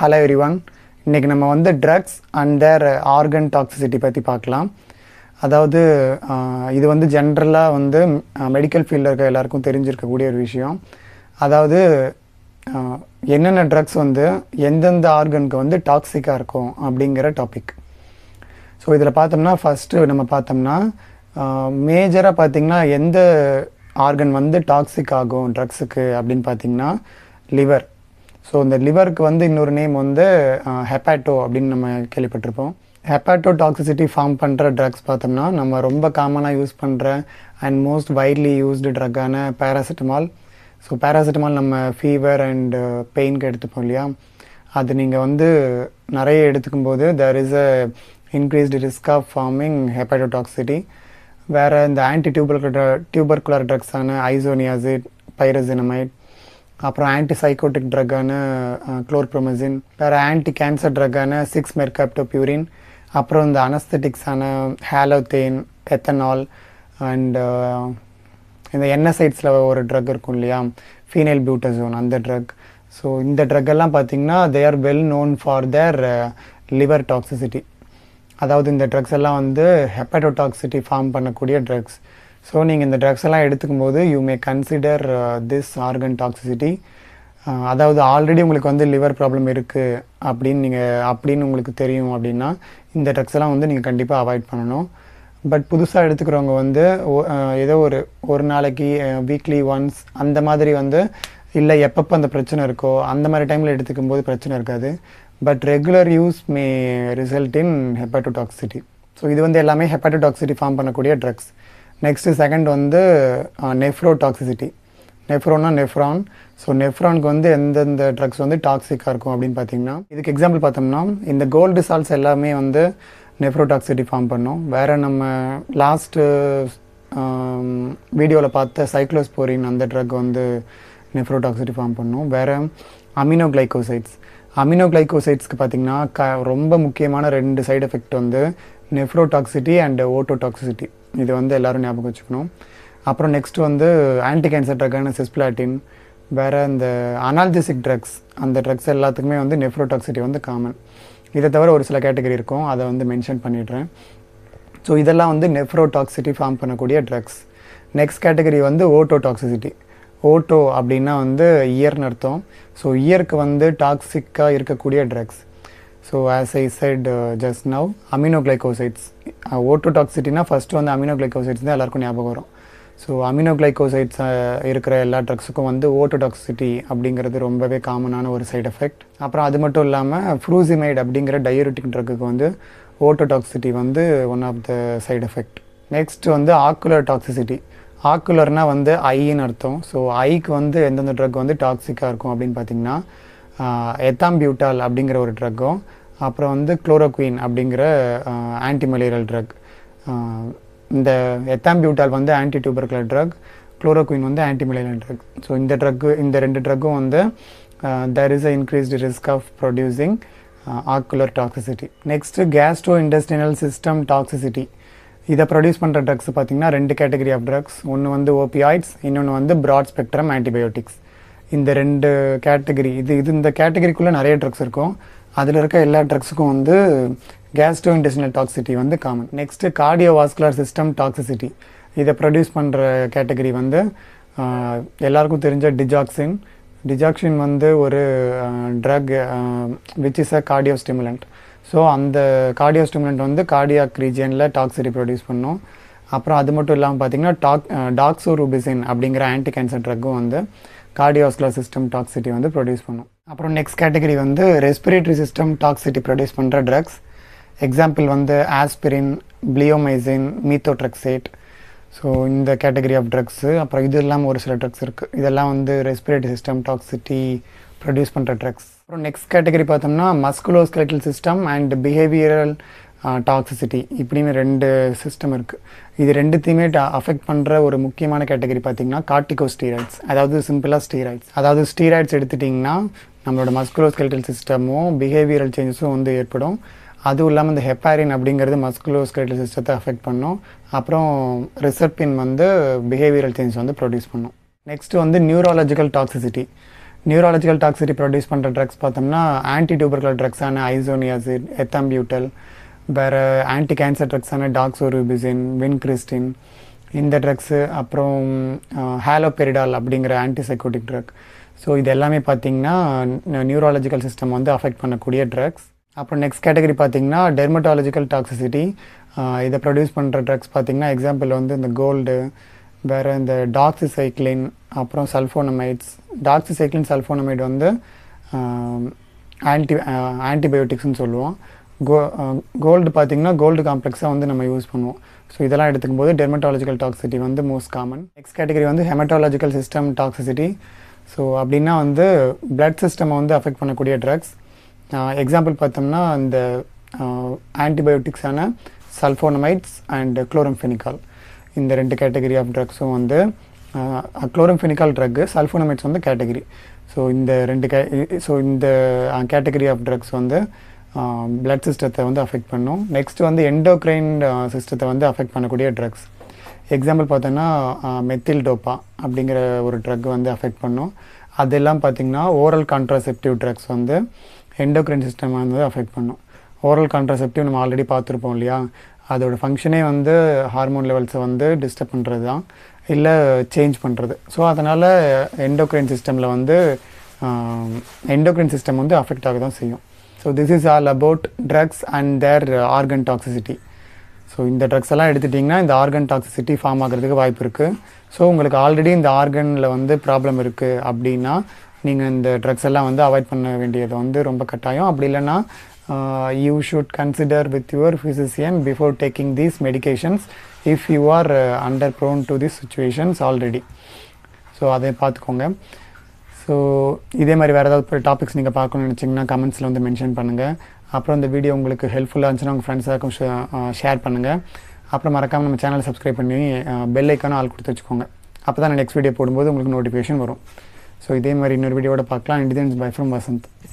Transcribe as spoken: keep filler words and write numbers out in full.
Hello everyone. இன்னைக்கு நம்ம வந்து drugs and their organ toxicity பத்தி பார்க்கலாம். அதாவது இது வந்து ஜெனரலா வந்து மெடிக்கல் ஃபீல்ட்ல இருக்க எல்லாருக்கும் தெரிஞ்சிருக்க கூடிய ஒரு விஷயம். அதாவது என்னென்ன ட்ரக்ஸ் வந்து எந்தெந்த ஆர்கனுக்கு வந்து டாக்ஸிக்காக இருக்கும் அப்படிங்கிற டாபிக். ஸோ இதில் பார்த்தோம்னா ஃபஸ்ட்டு நம்ம பார்த்தோம்னா மேஜராக பார்த்திங்கன்னா எந்த ஆர்கன் வந்து டாக்ஸிக் ஆகும் ட்ரக்ஸுக்கு அப்படின்னு பார்த்திங்கன்னா லிவர். ஸோ இந்த லிவருக்கு வந்து இன்னொரு நேம் வந்து ஹெப்பாட்டோ அப்படின்னு நம்ம கேள்விப்பட்டிருப்போம். ஹெப்பாட்டோ டாக்ஸிசிட்டி ஃபார்ம் பண்ணுற ட்ரக்ஸ் பார்த்தோம்னா நம்ம ரொம்ப காமனாக யூஸ் பண்ணுற அண்ட் மோஸ்ட் வைட்லி யூஸ்டு ட்ரக்கான பேராசிட்டமால். ஸோ பேராசிட்டமால் நம்ம ஃபீவர் அண்ட் பெயினுக்கு எடுத்துப்போம் இல்லையா, அது நீங்கள் வந்து நிறைய எடுத்துக்கும்போது there is a increased risk of forming hepatotoxicity. வேறு இந்த ஆன்டி டியூபர்குலர் டியூபர்குலர் ட்ரக்ஸான ஐசோனியாசிட், பைரசினமைட், அப்புறம் ஆன்டி சைக்கோட்டிக் ட்ரக்கான குளோர்ப்ரோமசின், வேறு ஆன்டி கேன்சர் ட்ரக்கான சிக்ஸ் மெர்காப்டோபியூரின், அப்புறம் இந்த அனஸ்தெட்டிக்ஸான ஹேலோதேன், எத்தனால் அண்டு இந்த என்எஸ்ஐட்ஸில் ஒரு ட்ரக் இருக்கும் இல்லையா ஃபீனைல்பூட்டசோன், அந்த ட்ரக். ஸோ இந்த ட்ரக்கெல்லாம் பார்த்திங்கன்னா they are well known for their liver toxicity. அதாவது இந்த ட்ரக்ஸ் எல்லாம் வந்து ஹெப்பாட்டோடாக்சிட்டி ஃபார்ம் பண்ணக்கூடிய ட்ரக்ஸ். ஸோ நீங்கள் இந்த ட்ரக்ஸ் எல்லாம் எடுத்துக்கும் போது you may consider this organ toxicity. அதாவது ஆல்ரெடி உங்களுக்கு வந்து லிவர் ப்ராப்ளம் இருக்குது அப்படின்னு நீங்கள் அப்படின்னு உங்களுக்கு தெரியும் அப்படின்னா இந்த ட்ரக்ஸ் எல்லாம் வந்து நீங்கள் கண்டிப்பாக அவாய்ட் பண்ணணும். பட் புதுசாக எடுத்துக்கிறவங்க வந்து ஏதோ ஒரு ஒரு நாளைக்கு வீக்லி ஒன்ஸ் அந்த மாதிரி வந்து இல்லை எப்பப்போ அந்த பிரச்சனை இருக்கோ அந்த மாதிரி டைமில் எடுத்துக்கும் போது பிரச்சனை இருக்காது. But regular use may result in hepatotoxicity. So இது வந்து எல்லாமே ஹெப்பாட்டோடாக்சிட்டி ஃபார்ம் பண்ணக்கூடிய ட்ரக்ஸ். நெக்ஸ்ட்டு செகண்ட் வந்து நெஃப்ரோடாக்சிசிட்டி. நெஃப்ரோனா நெஃப்ரான். ஸோ நெஃப்ரானுக்கு வந்து எந்தெந்த ட்ரக்ஸ் வந்து டாக்ஸிக்காக இருக்கும் அப்படின்னு பார்த்திங்கன்னா இதுக்கு எக்ஸாம்பிள் பார்த்தோம்னா இந்த கோல்டு சால்ஸ் எல்லாமே வந்து நெஃப்ரோடாக்சிட்டி ஃபார்ம் பண்ணோம். வேறு நம்ம லாஸ்ட்டு வீடியோவில் பார்த்த சைக்ளோஸ்போரின் அந்த ட்ரக் வந்து நெஃப்ரோடாக்சிட்டி ஃபார்ம் பண்ணோம். வேறு அமினோகிளைக்கோசைட்ஸ். அமினோகிளைக்கோசைட்ஸ்க்கு பார்த்திங்கன்னா க ரொம்ப முக்கியமான ரெண்டு சைடு எஃபெக்ட் வந்து நெஃப்ரோடாக்சிட்டி அண்ட் ஓட்டோடாக்சிசிட்டி. இது வந்து எல்லோரும் ஞாபகம் வச்சுக்கணும். அப்புறம் நெக்ஸ்ட் வந்து ஆன்டி கேன்சர் ட்ரக்கான சிஸ்பிளாட்டின், வேறு இந்த அனால்ஜெசிக் ட்ரக்ஸ், அந்த ட்ரக்ஸ் எல்லாத்துக்குமே வந்து நெஃப்ரோடாக்சிட்டி வந்து காமன். இதை தவிர ஒரு சில கேட்டகரி இருக்கும், அதை வந்து மென்ஷன் பண்ணிடுறேன். ஸோ இதெல்லாம் வந்து நெஃப்ரோடாக்சிட்டி ஃபார்ம் பண்ணக்கூடிய ட்ரக்ஸ். நெக்ஸ்ட் கேட்டகரி வந்து ஓட்டோடாக்சிசிட்டி. ஓட்டோ அப்படின்னா வந்து இயர்னு அர்த்தம். ஸோ இயருக்கு வந்து டாக்ஸிக்காக இருக்கக்கூடிய drugs. So as I said just now aminoglycosides. ஓட்டோடாக்சிட்டினா ஃபஸ்ட்டு வந்து அமினோகிளைக்கோசைட்ஸ் தான் எல்லாருக்கும் ஞாபகம் வரும். ஸோ அமினோகிளைக்கோசைட்ஸ் இருக்கிற எல்லா ட்ரக்ஸுக்கும் வந்து ஓட்டோடாக்சிட்டி அப்படிங்கிறது ரொம்பவே காமனான ஒரு சைடு எஃபெக்ட். அப்புறம் அது மட்டும் இல்லாமல் ஃப்ரூசிமைட் அப்படிங்கிற டயயூரிட்டிக் ட்ரக்குக்கு வந்து ஓட்டோடாக்சிட்டி வந்து one of the side effect. Next வந்து ஆக்குலர் டாக்ஸிசிட்டி. ஆக்குலர்னால் வந்து ஐன்னு அர்த்தம். ஸோ ஐக்கு வந்து எந்தெந்த ட்ரக் வந்து டாக்ஸிக்காக இருக்கும் அப்படின்னு பார்த்திங்கன்னா எத்தாம்பியூட்டால் அப்படிங்கிற ஒரு ட்ரக்கும், அப்புறம் வந்து குளோரோக்வின் அப்படிங்கிற ஆன்டிமலேரியல் ட்ரக். இந்த எத்தாம்பியூட்டால் வந்து ஆன்டி டியூபர்குலர் ட்ரக், குளோரோக்வின் வந்து ஆன்டிமலேரியல் ட்ரக். ஸோ இந்த ட்ரக்கு இந்த ரெண்டு ட்ரக்கும் வந்து there is a increased risk of producing ocular toxicity. Next gastro intestinal system toxicity. இதை ப்ரொடியூஸ் பண்ணுற ட்ரக்ஸ் பார்த்திங்கன்னா ரெண்டு கேட்டகரி ஆஃப் ட்ரக்ஸ். ஒன்று வந்து ஓபியாய்ட்ஸ், இன்னொன்று வந்து ப்ராட் ஸ்பெக்ட்ரம் ஆன்டிபயோட்டிக்ஸ். இந்த ரெண்டு கேட்டகரி இது இது இந்த கேட்டகரிக்குள்ளே நிறைய ட்ரக்ஸ் இருக்கும். அதில் இருக்க எல்லா ட்ரக்ஸுக்கும் வந்து கேஸ்ட்ரோ இன்டெஸ்டினல் டாக்ஸிசிட்டி வந்து common. Next cardiovascular system toxicity. இதை ப்ரொடியூஸ் பண்ணுற கேட்டகரி வந்து எல்லாருக்கும் தெரிஞ்ச டிஜாக்சின். டிஜாக்சின் வந்து ஒரு drug which is a cardio stimulant. So அந்த கார்டியோ ஸ்டிமுலண்ட் வந்து கார்டியாக் ரீஜியனில் டாக்ஸிட்டி ப்ரொடியூஸ் பண்ணோம். அப்புறம் அது மட்டும் இல்லாமல் பார்த்திங்கன்னா டாக் டாக்ஸோரூபிசின் அப்படிங்கிற ஆன்டி கேன்சர் ட்ரக்கும் வந்து கார்டியோவாஸ்குலர் சிஸ்டம் டாக்ஸிட்டி வந்து ப்ரொடியூஸ் பண்ணோம். அப்புறம் நெக்ஸ்ட் கேட்டகரி வந்து ரெஸ்பிரேட்டரி சிஸ்டம் டாக்ஸிட்டி ப்ரொடியூஸ் பண்ணுற ட்ரக்ஸ். எக்ஸாம்பிள் வந்து ஆஸ்பிரின், பிளியோமைசின், மெத்தோட்ரெக்சேட். ஸோ இந்த கேட்டகரி ஆஃப் ட்ரக்ஸு. அப்புறம் இது இல்லாமல் ஒரு சில ட்ரக்ஸ் இருக்குது. இதெல்லாம் வந்து ரெஸ்பிரேட்டரி சிஸ்டம் டாக்ஸிட்டி ப்ரொடியூஸ் பண்ணுற ட்ரக்ஸ். அப்புறம் நெக்ஸ்ட் கேட்டகரி பார்த்தோம்னா musculoskeletal system and behavioural toxicity இப்படின்னு ரெண்டு சிஸ்டம் இருக்குது. இது ரெண்டுத்தையுமே அஃபெக்ட் பண்ணுற ஒரு முக்கியமான கேட்டகரி பார்த்திங்கன்னா கார்டிகோ ஸ்டீராய்ட்ஸ். அதாவது சிம்பிளாக ஸ்டீராய்ட்ஸ். அதாவது ஸ்டீராய்ட்ஸ் எடுத்துட்டிங்கன்னா நம்மளோட மஸ்குலோஸ்கெலட்டல் சிஸ்டமும் பிஹேவியரல் சேஞ்சஸும் வந்து ஏற்படும். அதுவும் இல்லாமல் இந்த ஹெப்பாரின் அப்படிங்கிறது மஸ்குலோஸ்கெலட்டல் சிஸ்டத்தை அஃபெக்ட் பண்ணோம். அப்புறம் ரிசர்பின் வந்து பிஹேவியரல் சேஞ்ச் வந்து ப்ரொடியூஸ் பண்ணோம். நெக்ஸ்ட்டு வந்து neurological toxicity. Neurological toxicity produce பண்ணுற ட்ரக்ஸ் பார்த்தோம்னா ஆன்டி டியூபர்குலர் ட்ரக்ஸான ஐசோனியாசிட், எத்தாம்பியூட்டல், வேறு ஆன்டி கேன்சர் ட்ரக்ஸான டாக்ஸோரூபிசின், வின்கிறிஸ்டின் இந்த ட்ரக்ஸு, அப்புறம் ஹேலோபெரிடால் அப்படிங்கிற ஆன்டிசைக்கோட்டிக் ட்ரக். ஸோ இது எல்லாமே பார்த்திங்கன்னா நியூராலஜிக்கல் சிஸ்டம் வந்து அஃபெக்ட் பண்ணக்கூடிய ட்ரக்ஸ். அப்புறம் நெக்ஸ்ட் கேட்டகரி பார்த்திங்கன்னா டெர்மட்டாலஜிக்கல் டாக்ஸிசிட்டி. இதை ப்ரொடியூஸ் பண்ணுற ட்ரக்ஸ் பார்த்திங்கன்னா எக்ஸாம்பிள் வந்து இந்த கோல்டு, வேறு இந்த டாக்ஸிசைக்ளின், அப்புறம் சல்ஃபோனமைட்ஸ். டாக்ஸிசைக்ளின் சல்ஃபோனமைட் வந்து ஆன்டி ஆன்டிபயோட்டிக்ஸ்னு சொல்லுவோம். கோ கோல்டு பார்த்திங்கன்னா கோல்டு காம்ப்ளெக்ஸாக வந்து நம்ம யூஸ் பண்ணுவோம். ஸோ இதெல்லாம் எடுத்துக்கும் போது டெர்மட்டாலஜிக்கல் டாக்ஸிசிட்டி வந்து மோஸ்ட் காமன். நெக்ஸ்ட் கேட்டகரி வந்து ஹெமட்டாலஜிக்கல் சிஸ்டம் டாக்ஸிசிட்டி. ஸோ அப்படின்னா வந்து பிளட் சிஸ்டம் வந்து அஃபெக்ட் பண்ணக்கூடிய ட்ரக்ஸ். எக்ஸாம்பிள் பார்த்தோம்னா இந்த ஆன்டிபயோட்டிக்ஸான சல்ஃபோனமைட்ஸ் அண்ட் குளோரம்ஃபெனிகால் இந்த ரெண்டு கேட்டகரி ஆஃப் ட்ரக்ஸும் வந்து குளோரம்ஃபெனிகால் ட்ரக்கு, சல்ஃபோனமைட்ஸ் வந்து கேட்டகரி. ஸோ இந்த ரெண்டு கே ஸோ இந்த கேட்டகரி ஆஃப் ட்ரக்ஸ் வந்து பிளட் சிஸ்டத்தை வந்து அஃபெக்ட் பண்ணும். நெக்ஸ்ட் வந்து எண்டோக்ரைன் சிஸ்டத்தை வந்து அஃபெக்ட் பண்ணக்கூடிய ட்ரக்ஸ். எக்ஸாம்பிள் பார்த்தோன்னா மெத்தில்டோப்பா அப்படிங்கிற ஒரு ட்ரக் வந்து அஃபெக்ட் பண்ணும். அதெல்லாம் பார்த்திங்கன்னா ஓரல் கான்ட்ராசெப்டிவ் ட்ரக்ஸ் வந்து எண்டோக்ரைன் சிஸ்டம் வந்து அஃபெக்ட் பண்ணும். ஓரல் கான்ட்ராசெப்டிவ் நம்ம ஆல்ரெடி பார்த்துருப்போம் இல்லையா, அதோடய ஃபங்க்ஷனே வந்து ஹார்மோன் லெவல்ஸை வந்து டிஸ்டர்ப் பண்ணுறது தான், இல்லை சேஞ்ச் பண்ணுறது. ஸோ அதனால் எண்டோக்ரைன் சிஸ்டமில் வந்து எண்டோக்ரைன் சிஸ்டம் வந்து அஃபெக்ட் ஆக தான் செய்யும். So this is all about drugs and their organ toxicity. So இந்த ட்ரக்ஸ் எல்லாம் எடுத்துட்டிங்கன்னா இந்த ஆர்கன் டாக்ஸிசிட்டி ஃபார்ம் ஆகிறதுக்கு வாய்ப்பு இருக்குது. ஸோ உங்களுக்கு ஆல்ரெடி இந்த ஆர்கனில் வந்து ப்ராப்ளம் இருக்குது அப்படின்னா நீங்கள் இந்த ட்ரக்ஸ் எல்லாம் வந்து அவாய்ட் பண்ண வேண்டியது வந்து ரொம்ப கட்டாயம். அப்படி இல்லைன்னா Uh, you should consider with your physician before taking these medications if you are uh, under prone to these situations already. So அதை பார்த்துக்கோங்க. ஸோ இதே மாதிரி வேறு ஏதாவது டாபிக்ஸ் நீங்கள் பார்க்கணும்னு நினச்சிங்கன்னா கமெண்ட்ஸில் வந்து மென்ஷன் பண்ணுங்கள். அப்புறம் இந்த வீடியோ உங்களுக்கு ஹெல்ப்ஃபுல்லாக இருந்துச்சுன்னா உங்கள் ஃப்ரெண்ட்ஸாக்கும் ஷே ஷேர் பண்ணுங்கள். அப்புறம் மறக்காமல் நம்ம சேனலை சப்ஸ்கிரைப் பண்ணி பெல் ஐக்கானும் ஆள் கொடுத்து வச்சுக்கோங்க. அப்போ தான் நான் நெக்ஸ்ட் வீடியோ போடும்போது உங்களுக்கு நோட்டிஃபிகேஷன் வரும். ஸோ இதே மாதிரி இன்னொரு வீடியோட பார்க்கலாம். Indians bye from Vasanth.